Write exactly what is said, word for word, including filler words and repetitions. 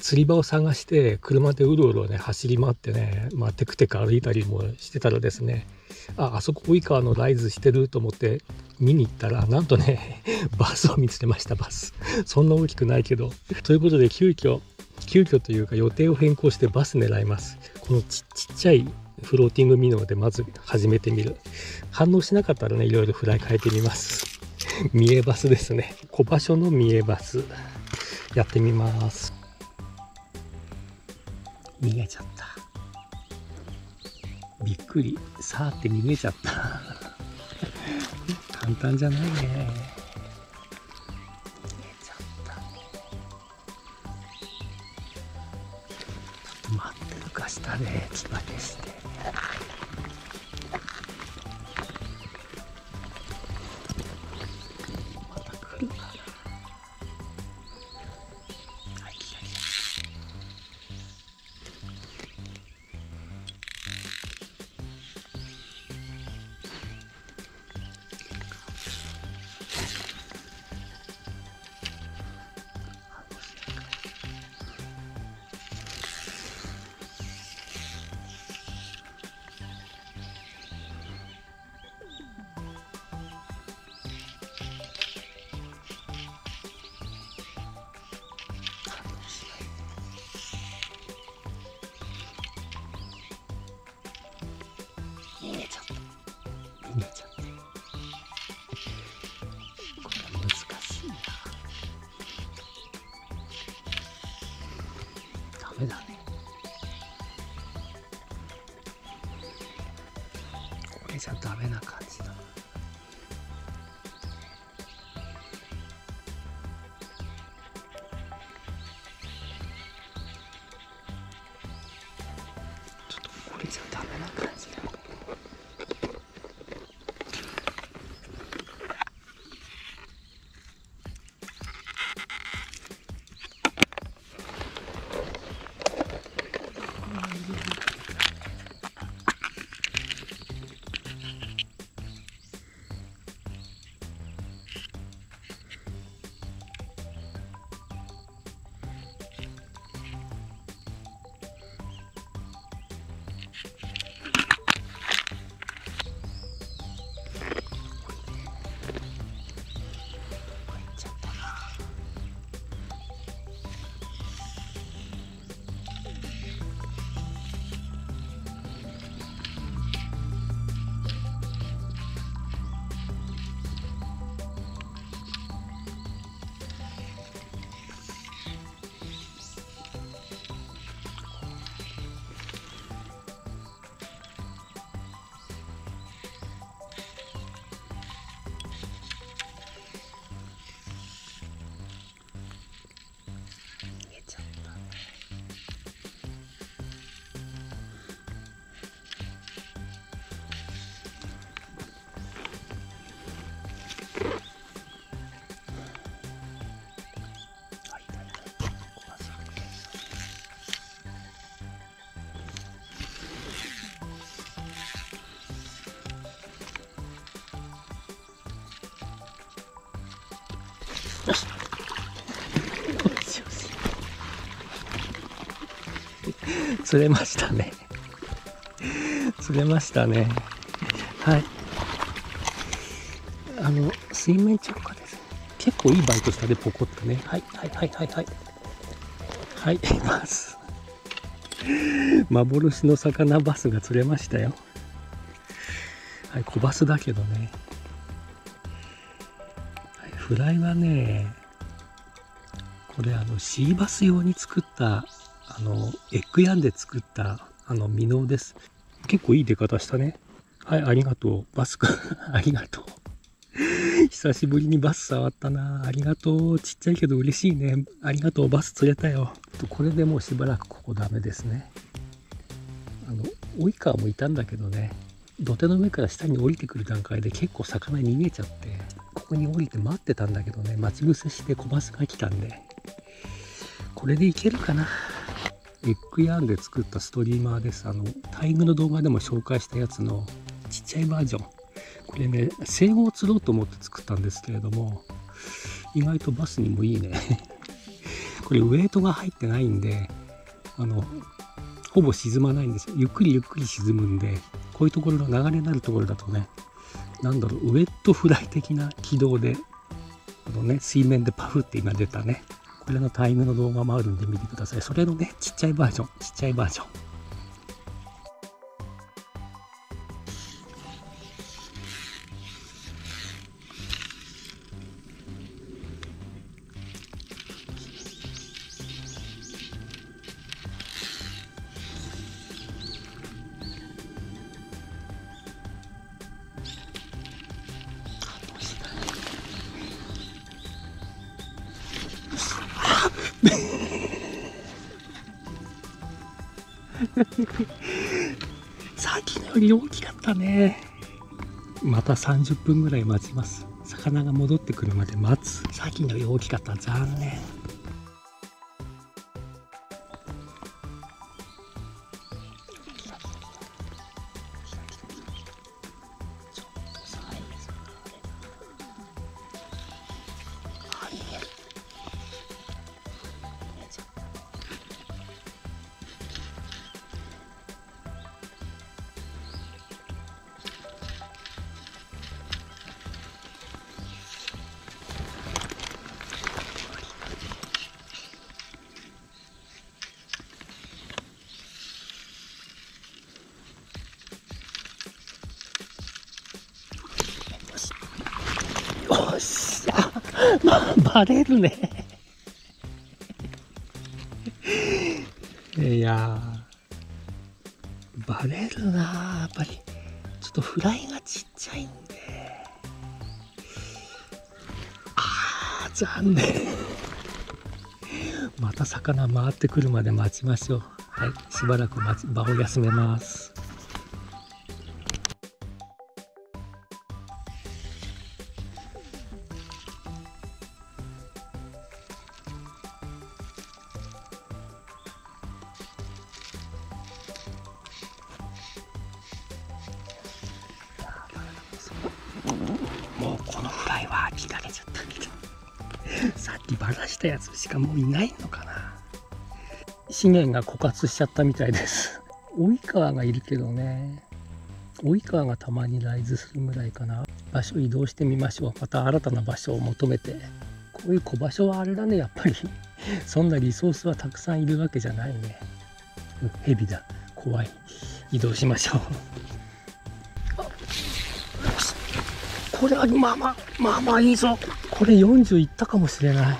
釣り場を探して車でうろうろね走り回ってね、まあ、テクテク歩いたりもしてたらですね、ああそこ及川のライズしてると思って見に行ったら、なんとねバスを見つけました。バスそんな大きくないけど。ということで急遽急遽というか予定を変更してバス狙います。このちっちゃいフローティングミノでまず始めてみる。反応しなかったらねいろいろフライ変えてみます。三重バスですね。小場所の三重バスやってみます。逃げちゃった、びっくり。さーって逃げちゃった簡単じゃないね。逃げちゃった。ちょっと待ってるか、下でちょっとだけして。また来るかな。ダメだね。これじゃダメな感じだ。ちょっとこれじゃダメな感じだ。釣れましたね釣れましたね。はい、あの水面直下です。結構いいバイト下でポコッとね。はいはいはいはいはいはいいます。幻の魚バスが釣れましたよ。はい、小バスだけどね。フライはね、これあのシーバス用に作ったあのエッグヤンで作ったあのミノウです。結構いい出方したね。はい、ありがとうバス君ありがとう久しぶりにバス触ったな。ありがとう。ちっちゃいけど嬉しいね。ありがとうバス釣れたよ。これでもうしばらくここダメですね。あの及川もいたんだけどね、土手の上から下に降りてくる段階で結構魚に逃げちゃって、ここに降りて待ってたんだけどね、待ち伏せして小バスが来たんで、これでいけるかな。エッグヤーンで作ったストリーマーです。あのタイグの動画でも紹介したやつのちっちゃいバージョン。これね生後を釣ろうと思って作ったんですけれども、意外とバスにもいいねこれウエイトが入ってないんで、あのほぼ沈まないんですよ。ゆっくりゆっくり沈むんで、こういうところの流れになるところだとね、なんだろう、ウエットフライ的な軌道で、あのね、水面でパフって今出たね、これのタイムの動画もあるんで見てください。それのね、ちっちゃいバージョン、ちっちゃいバージョン。さっきのより大きかったね。またさんじゅっぷんぐらい待ちます。魚が戻ってくるまで待つ。さっきのより大きかった。残念。バレるねいやー、バレるな。やっぱりちょっとフライがちっちゃいんで、あー残念また魚回ってくるまで待ちましょう。はい、しばらく待ち、場を休めます。やつしかもういないのかな。資源が枯渇しちゃったみたいです。及川がいるけどね、及川がたまに来図するぐらいかな。場所移動してみましょう。また新たな場所を求めて。こういう小場所はあれだね、やっぱりそんなリソースはたくさんいるわけじゃないね。ヘビだ、怖い。移動しましょう。これはまあまあまあまあいいぞ。これよんじゅういったかもしれない。